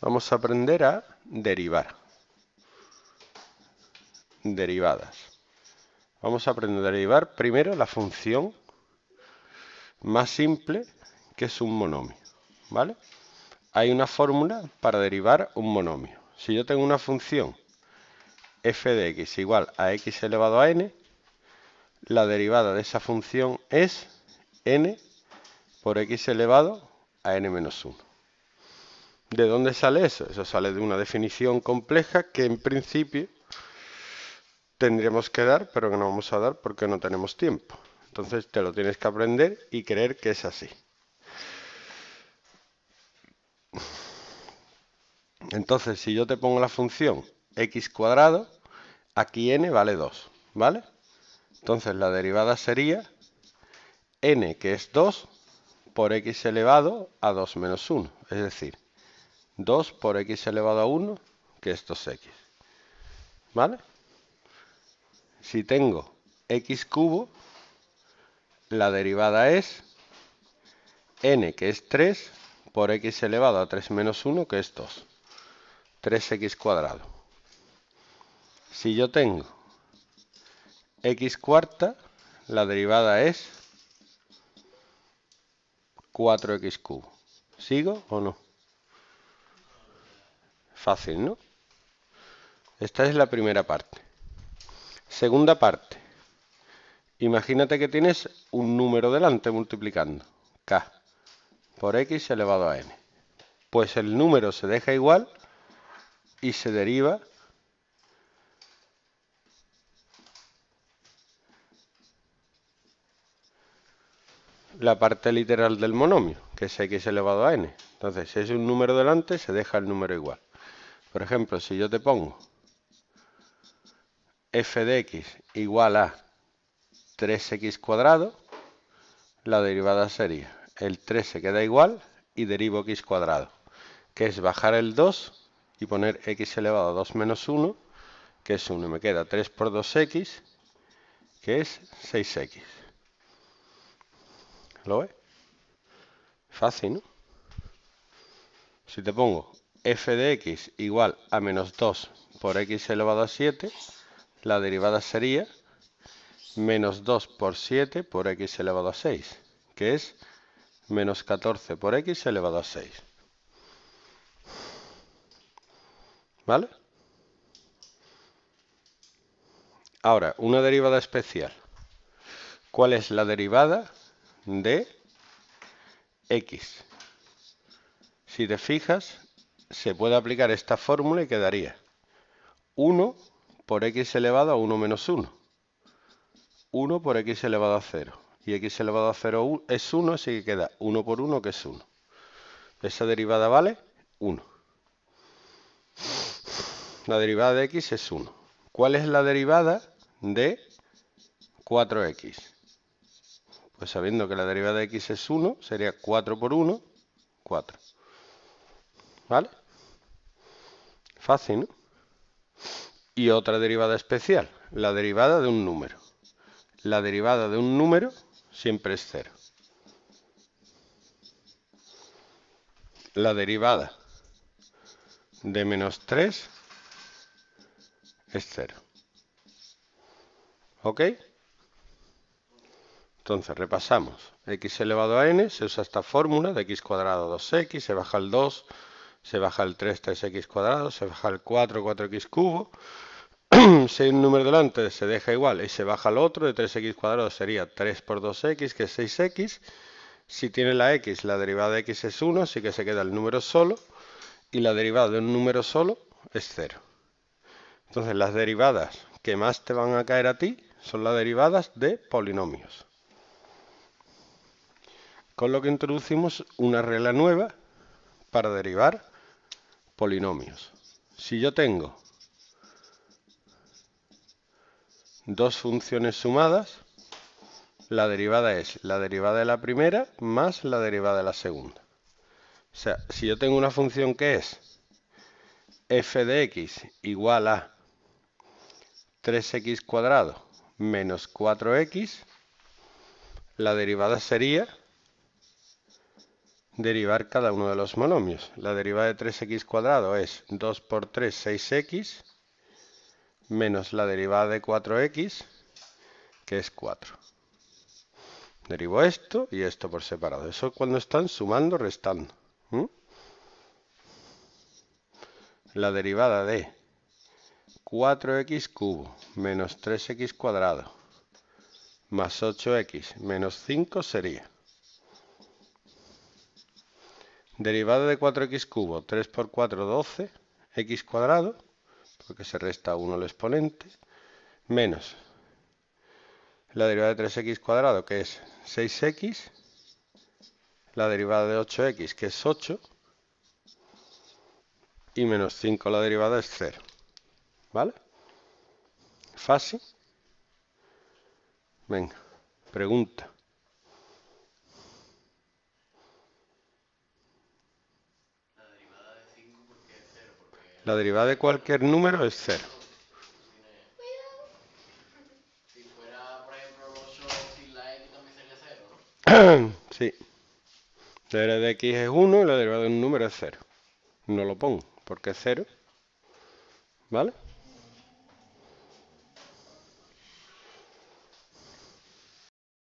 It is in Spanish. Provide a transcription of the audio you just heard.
Vamos a aprender a derivar. Derivadas. Vamos a aprender a derivar primero la función más simple, que es un monomio, ¿vale? Hay una fórmula para derivar un monomio. Si yo tengo una función f de x igual a x elevado a n, la derivada de esa función es n por x elevado a n menos 1. ¿De dónde sale eso? Eso sale de una definición compleja que en principio tendríamos que dar, pero que no vamos a dar porque no tenemos tiempo. Entonces te lo tienes que aprender y creer que es así. Entonces, si yo te pongo la función x cuadrado, aquí n vale 2, ¿vale? Entonces la derivada sería n, que es 2, por x elevado a 2 menos 1. Es decir, 2 por x elevado a 1, que es 2x. ¿Vale? Si tengo x cubo, la derivada es n, que es 3, por x elevado a 3 menos 1, que es 2. 3x cuadrado. Si yo tengo x cuarta, la derivada es 4x cubo. ¿Sigo o no? Fácil, ¿no? Esta es la primera parte. Segunda parte. Imagínate que tienes un número delante multiplicando. K por x elevado a n. Pues el número se deja igual y se deriva la parte literal del monomio, que es x elevado a n. Entonces, si es un número delante, se deja el número igual. Por ejemplo, si yo te pongo f de x igual a 3x cuadrado, la derivada sería el 3 se queda igual y derivo x cuadrado, que es bajar el 2 y poner x elevado a 2 menos 1, que es 1, y me queda 3 por 2x, que es 6x. ¿Lo ves? Fácil, ¿no? Si te pongo f de x igual a menos 2 por x elevado a 7, la derivada sería menos 2 por 7 por x elevado a 6, que es menos 14 por x elevado a 6. ¿Vale? Ahora, una derivada especial. ¿Cuál es la derivada de x? Si te fijas, se puede aplicar esta fórmula y quedaría 1 por x elevado a 1 menos 1, 1 por x elevado a 0, y x elevado a 0 es 1, así que queda 1 por 1, que es 1. Esa derivada vale 1. La derivada de x es 1. ¿Cuál es la derivada de 4x? Pues sabiendo que la derivada de x es 1, sería 4 por 1, 4. ¿Vale? Fácil, ¿no? Y otra derivada especial, la derivada de un número. La derivada de un número siempre es 0. La derivada de menos 3 es 0. ¿Ok? Entonces repasamos. X elevado a n, se usa esta fórmula de x cuadrado 2x, se baja el 2, se baja el 3, 3x cuadrado, se baja el 4, 4x cubo. Si hay un número delante, se deja igual y se baja el otro, de 3x cuadrado sería 3 por 2x, que es 6x. Si tiene la x, la derivada de x es 1, así que se queda el número solo, y la derivada de un número solo es 0. Entonces las derivadas que más te van a caer a ti son las derivadas de polinomios. Con lo que introducimos una regla nueva para derivar polinomios. Si yo tengo dos funciones sumadas, la derivada es la derivada de la primera más la derivada de la segunda. O sea, si yo tengo una función que es f de x igual a 3x cuadrado menos 4x, la derivada sería derivar cada uno de los monomios. La derivada de 3x cuadrado es 2 por 3, 6x, menos la derivada de 4x, que es 4. Derivo esto y esto por separado. Eso cuando están sumando, restando. La derivada de 4x cubo menos 3x cuadrado más 8x menos 5 sería derivada de 4x cubo, 3 por 4, 12, x cuadrado, porque se resta 1 al exponente, menos la derivada de 3x cuadrado, que es 6x, la derivada de 8x, que es 8, y menos 5, la derivada es 0. ¿Vale? Fácil. Venga, pregunta. La derivada de 5 porque es 0. La derivada de cualquier número es 0. Si fuera, por ejemplo, 8 sin la x también sería 0, ¿no? Sí. La derivada de x es 1 y la derivada de un número es 0. No lo pongo porque es 0. ¿Vale?